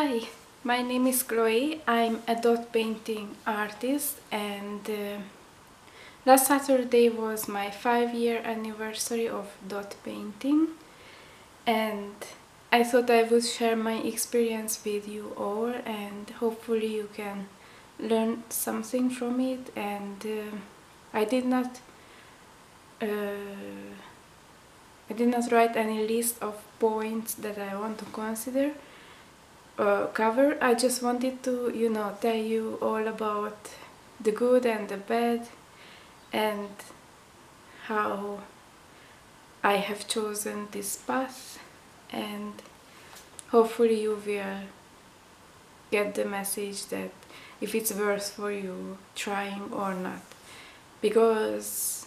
Hi, my name is Chloe. I'm a dot painting artist, and last Saturday was my 5-year anniversary of dot painting, and I thought I would share my experience with you all, and hopefully you can learn something from it. And I did not write any list of points that I want to consider. Cover. I just wanted to, you know, tell you all about the good and the bad and how I have chosen this path, and hopefully you will get the message that if it's worth for you trying or not, because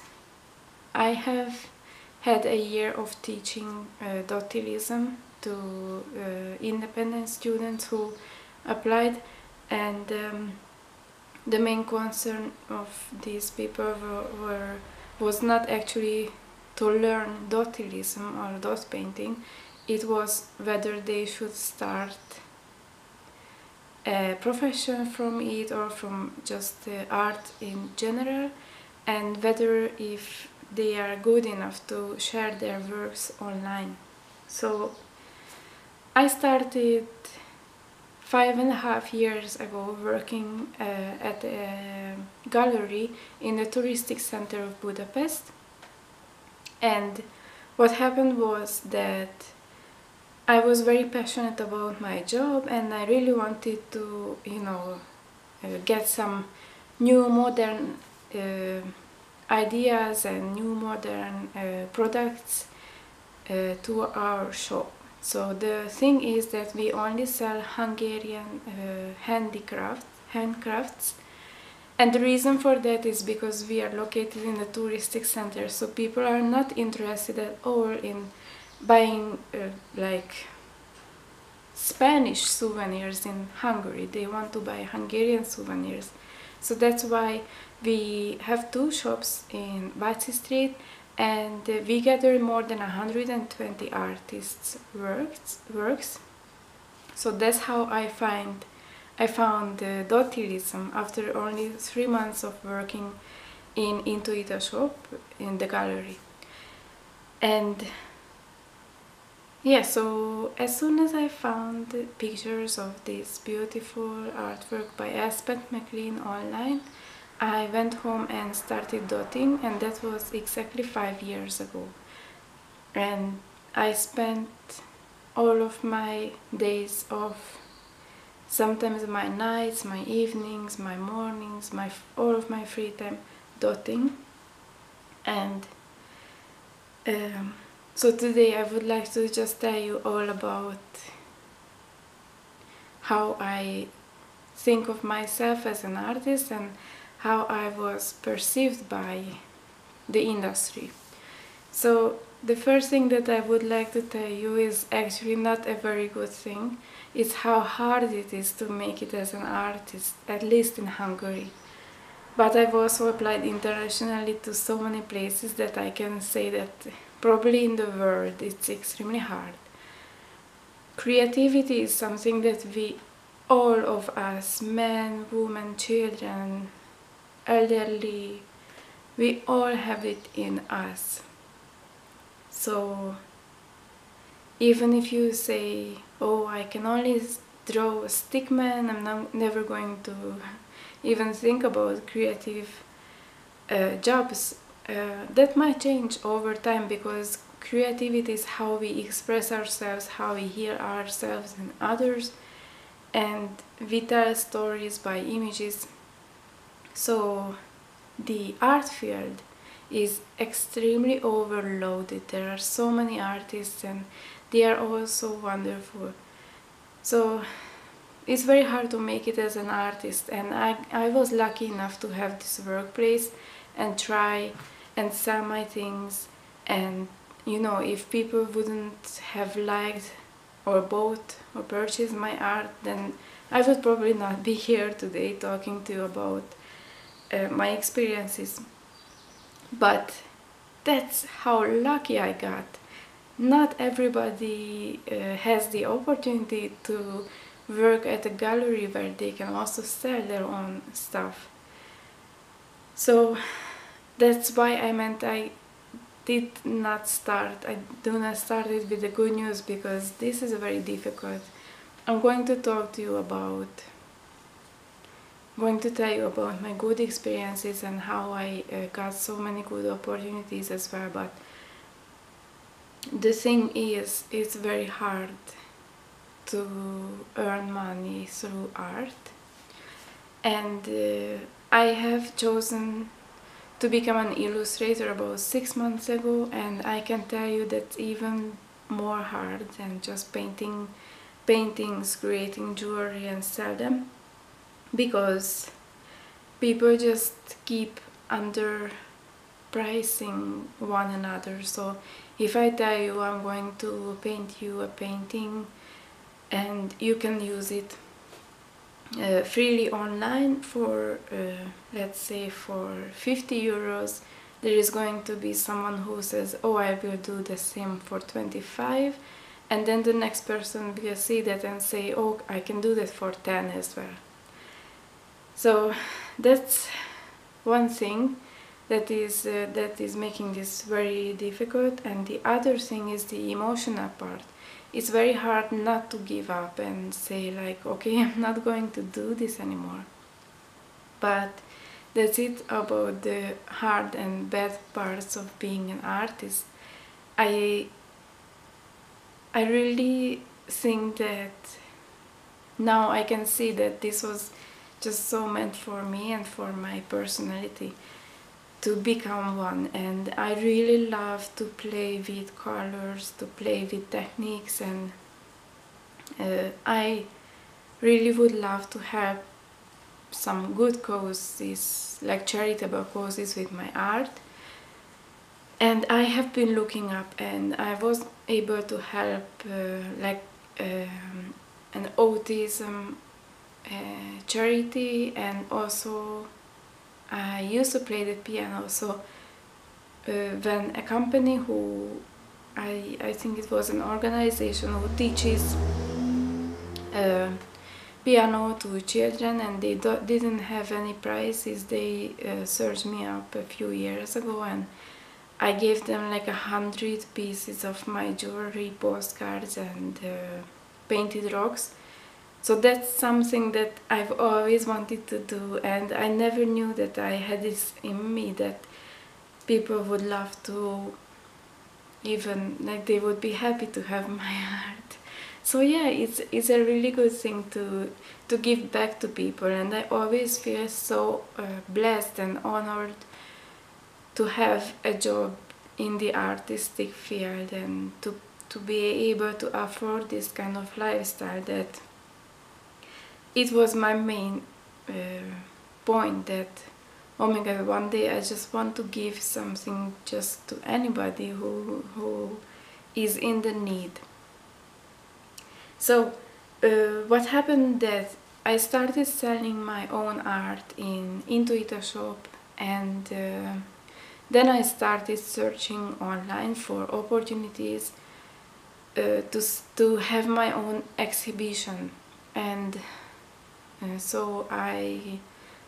I have had a year of teaching dottilism to independent students who applied, and the main concern of these people was not actually to learn dottilism or dot painting. It was whether they should start a profession from it or from just art in general, and whether if they are good enough to share their works online. So I started 5.5 years ago working at a gallery in the touristic center of Budapest, and what happened was that I was very passionate about my job, and I really wanted to, you know, get some new modern ideas and new modern products to our shop. So the thing is that we only sell Hungarian handicrafts, and the reason for that is because we are located in the touristic center, so people are not interested at all in buying like Spanish souvenirs in Hungary. They want to buy Hungarian souvenirs. So that's why we have two shops in Váci Street, and we gathered more than 120 artists' works. So that's how I found dottilism after only 3 months of working in Intuita shop in the gallery. And yeah, so as soon as I found pictures of this beautiful artwork by Aspen McLean online, I went home and started dotting, and that was exactly 5 years ago. And I spent all of my days off, sometimes my nights, my evenings, my mornings, all of my free time dotting. And so today I would like to just tell you all about how I think of myself as an artist and how I was perceived by the industry. So the first thing that I would like to tell you is actually not a very good thing. It's how hard it is to make it as an artist, at least in Hungary. But I've also applied internationally to so many places that I can say that probably in the world it's extremely hard. Creativity is something that we, all of us, men, women, children, elderly, we all have it in us. So even if you say, oh, I can only draw a stick man, I'm never going to even think about creative jobs, that might change over time, because creativity is how we express ourselves, how we heal ourselves and others, and we tell stories by images. So the art field is extremely overloaded. There are so many artists, and they are all so wonderful. So it's very hard to make it as an artist, and I was lucky enough to have this workplace and try and sell my things. And you know, if people wouldn't have liked or bought or purchased my art, then I would probably not be here today talking to you about my experiences. But that's how lucky I got. Not everybody has the opportunity to work at a gallery where they can also sell their own stuff. So that's why I meant I did not start, I do not start it with the good news, because this is very difficult. I'm going to talk to you about, going to tell you about my good experiences and how I got so many good opportunities as well, but the thing is, it's very hard to earn money through art, and I have chosen to become an illustrator about 6 months ago, and I can tell you that's even more hard than just painting paintings, creating jewelry and sell them, because people just keep underpricing one another. So if I tell you I'm going to paint you a painting and you can use it freely online for let's say for 50 euros, there is going to be someone who says, oh, I will do the same for 25, and then the next person will see that and say, oh, I can do that for 10 as well. So that's one thing that is making this very difficult, and the other thing is the emotional part. It's very hard not to give up and say like, okay, I'm not going to do this anymore. But that's it about the hard and bad parts of being an artist. I really think that now I can see that this was just so meant for me and for my personality to become one, and I really love to play with colors, to play with techniques, and I really would love to help some good causes, like charitable causes, with my art. And I have been looking up, and I was able to help an autism charity, and also I used to play the piano. So when a company who I think it was an organization who teaches piano to children, and they didn't have any prizes, they searched me up a few years ago, and I gave them like 100 pieces of my jewelry, postcards and painted rocks. So that's something that I've always wanted to do, and I never knew that I had this in me, that people would love to, even like they would be happy to have my art. So yeah, it's a really good thing to give back to people, and I always feel so blessed and honored to have a job in the artistic field, and to be able to afford this kind of lifestyle. That it was my main point, that, oh my god, one day I just want to give something just to anybody who is in the need. So what happened that I started selling my own art in Intuita shop, and then I started searching online for opportunities to have my own exhibition. And so I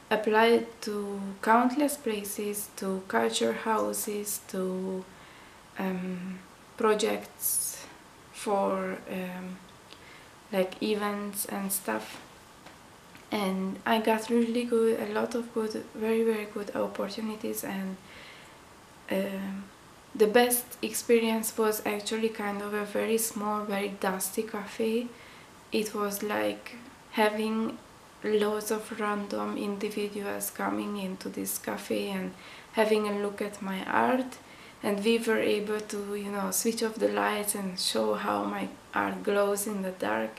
applied to countless places, to culture houses, to projects for like events and stuff, and I got really good, a lot of good, very good opportunities. And the best experience was actually kind of a very small, very dusty cafe. It was like having loads of random individuals coming into this cafe and having a look at my art, and we were able to, you know, switch off the lights and show how my art glows in the dark.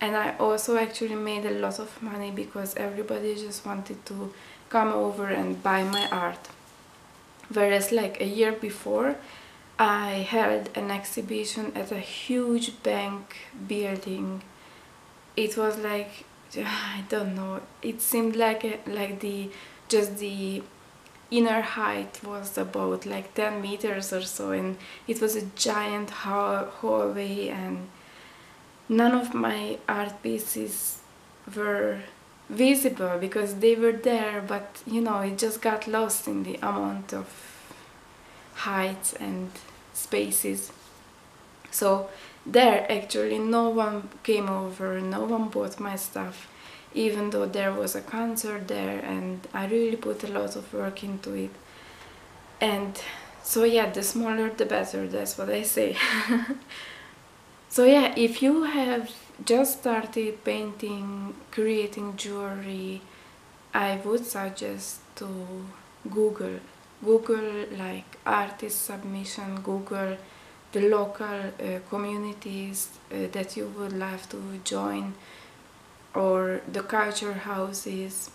And I also actually made a lot of money, because everybody just wanted to come over and buy my art, whereas like a year before I held an exhibition at a huge bank building. It was like, I don't know, it seemed like the inner height was about like 10 meters or so, and it was a giant hallway, and none of my art pieces were visible because they were there, but you know, it just got lost in the amount of heights and spaces. So there actually no one came over, no one bought my stuff, even though there was a concert there and I really put a lot of work into it. And so yeah, the smaller the better, that's what I say. So yeah, if you have just started painting, creating jewelry, I would suggest to Google like artist submission, Google the local communities that you would love to join, or the culture houses.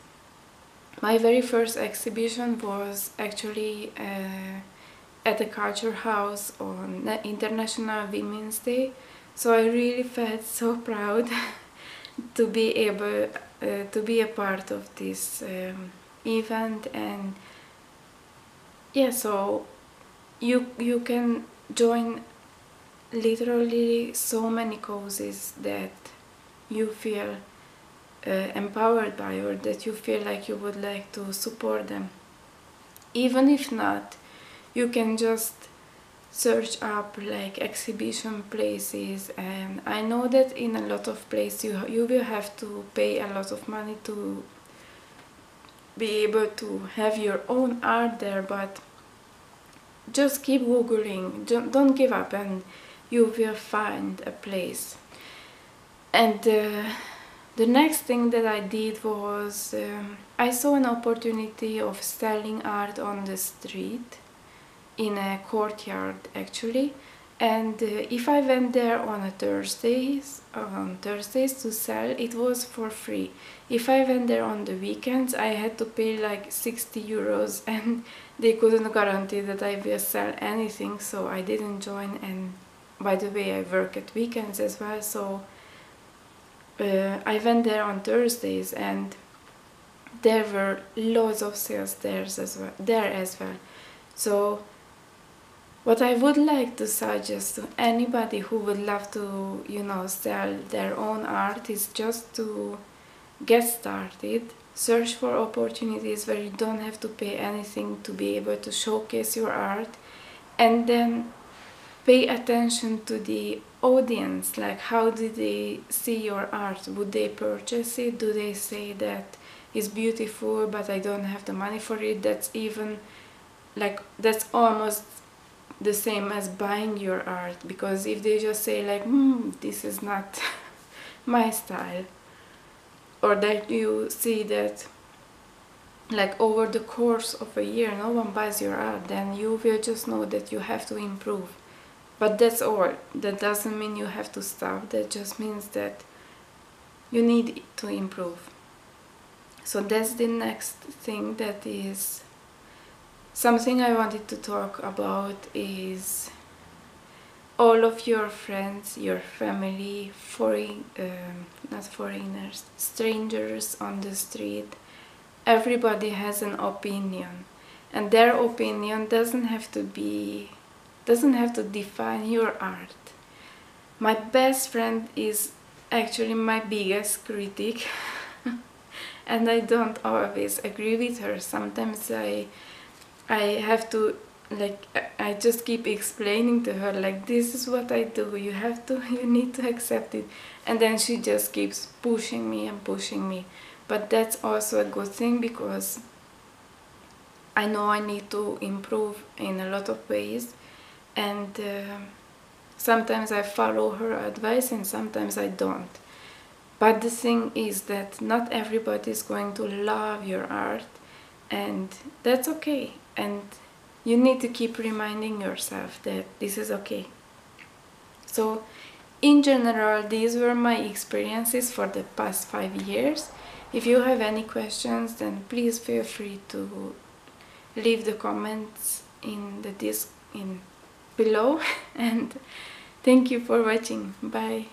My very first exhibition was actually at the culture house on International Women's Day, so I really felt so proud to be able to be a part of this event. And yeah, so you can join literally so many causes that you feel empowered by, or that you feel like you would like to support them. Even if not, you can just search up like exhibition places, and I know that in a lot of places you will have to pay a lot of money to be able to have your own art there, but just keep Googling, don't give up, and you will find a place. And the next thing that I did was I saw an opportunity of selling art on the street, in a courtyard actually. And if I went there on Thursdays to sell, it was for free. If I went there on the weekends, I had to pay like 60 euros, and they couldn't guarantee that I will sell anything, so I didn't join. And by the way, I work at weekends as well, so I went there on Thursdays, and there were loads of sales there as well. So what I would like to suggest to anybody who would love to, you know, sell their own art is just to get started, search for opportunities where you don't have to pay anything to be able to showcase your art, and then pay attention to the audience, like how do they see your art, would they purchase it, do they say that it's beautiful but I don't have the money for it, that's even like that's almost the same as buying your art, because if they just say like this is not my style, or that you see that like over the course of a year no one buys your art, then you will just know that you have to improve. But that's all, that doesn't mean you have to stop, that just means that you need to improve. So that's the next thing that is something I wanted to talk about, is all of your friends, your family, not foreigners, strangers on the street, everybody has an opinion, and their opinion doesn't have to define your art. My best friend is actually my biggest critic and I don't always agree with her. Sometimes I have to, like, I just keep explaining to her, like, this is what I do, you need to accept it. And then she just keeps pushing me. But that's also a good thing, because I know I need to improve in a lot of ways. And sometimes I follow her advice and sometimes I don't. But the thing is that not everybody is going to love your art, and that's okay. And you need to keep reminding yourself that this is okay. So in general, these were my experiences for the past 5 years. If you have any questions, then please feel free to leave the comments below and thank you for watching. Bye.